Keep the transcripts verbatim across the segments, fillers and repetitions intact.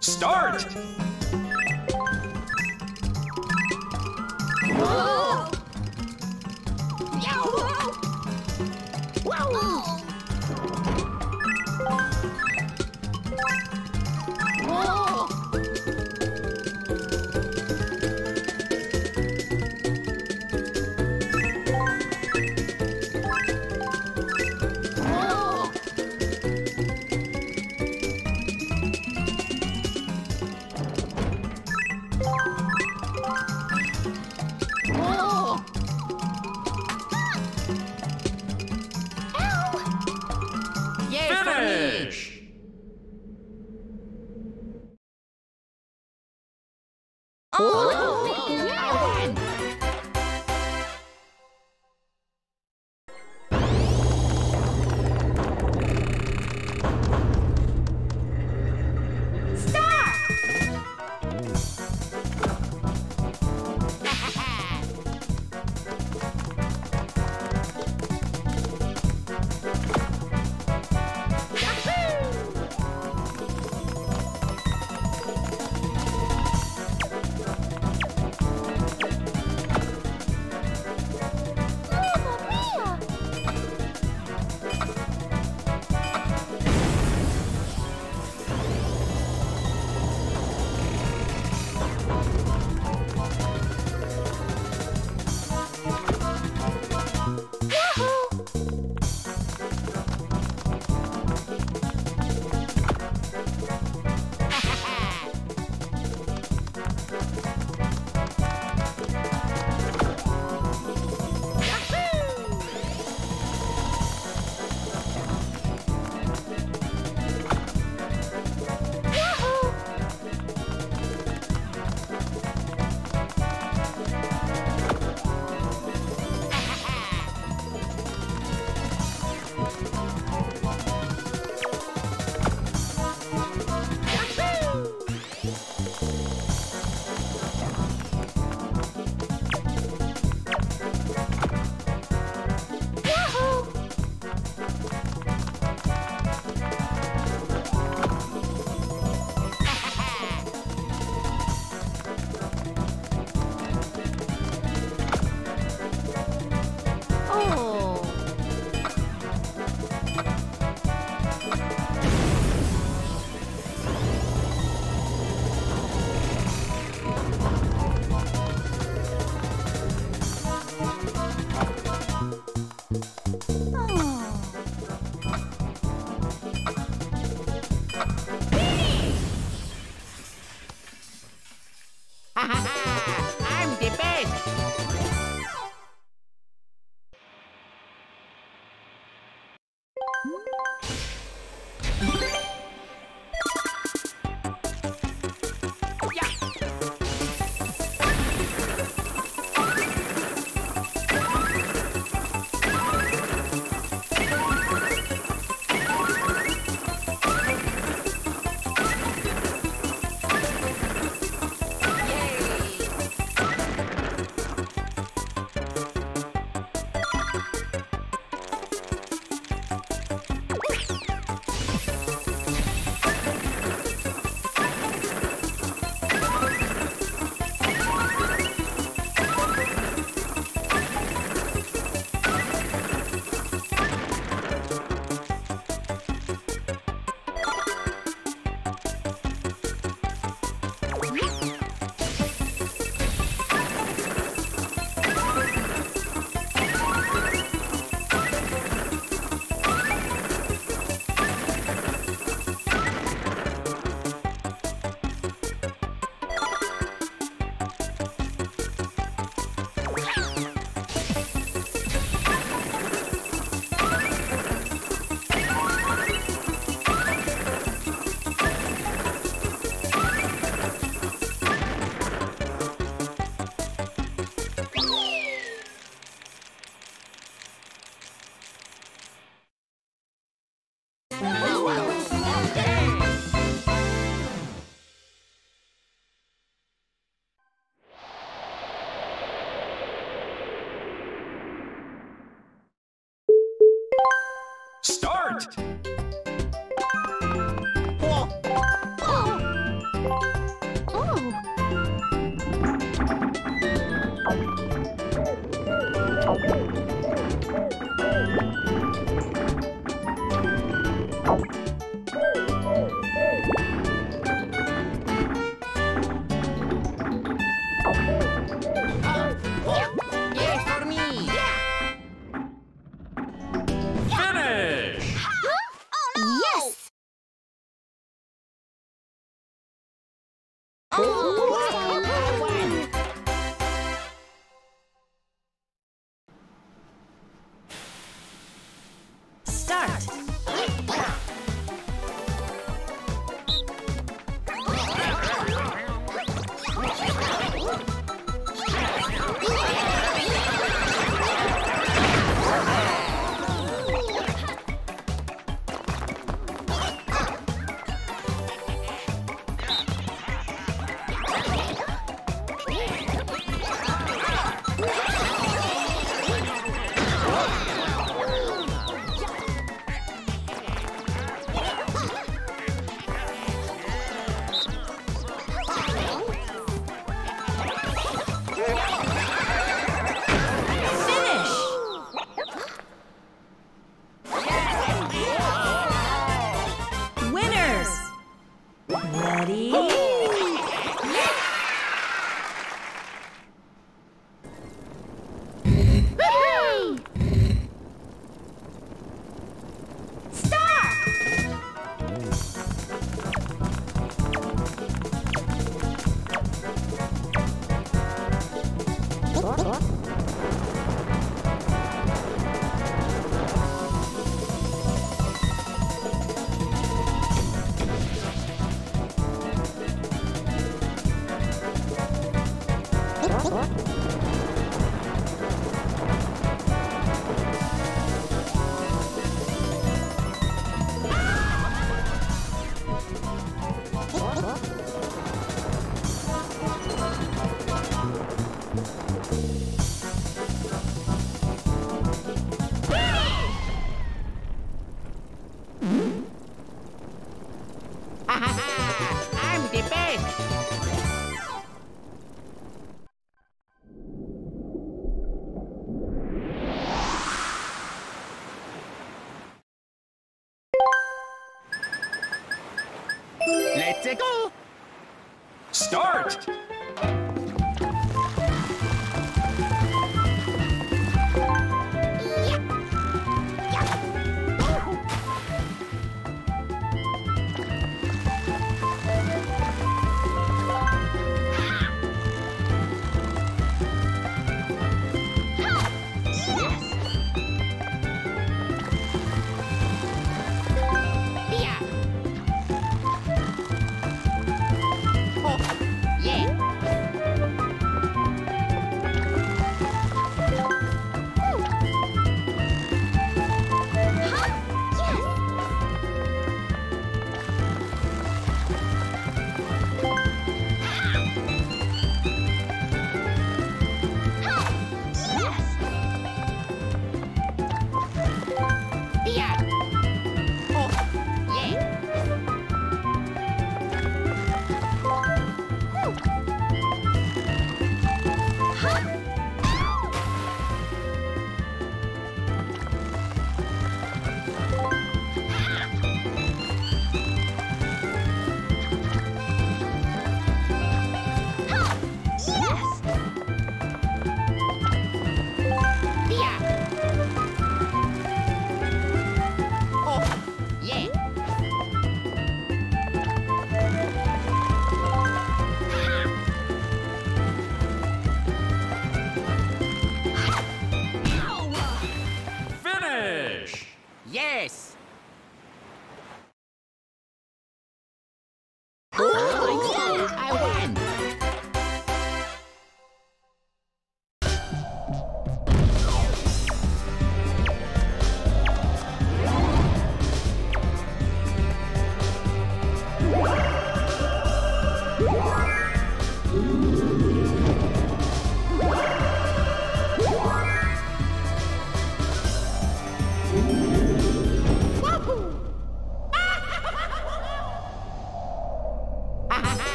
Start! Whoa. Whoa. Finish! Start! Whoa. Oh! Oh! Go! Start!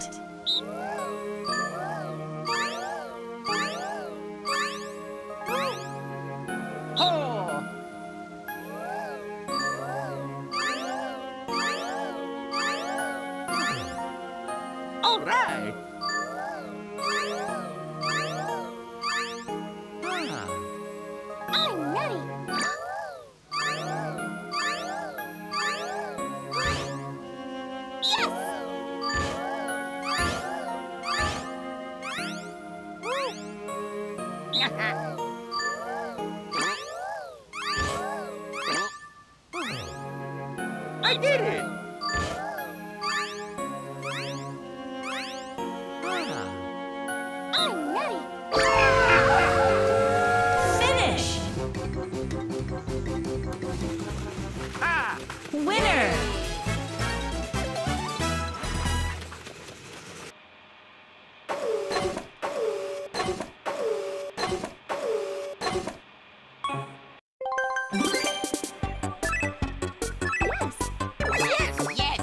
start. Oh. All right. I did it! Ah. Oh, nutty! Finish! Ah. Winner! Yes. Yes.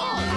Oh,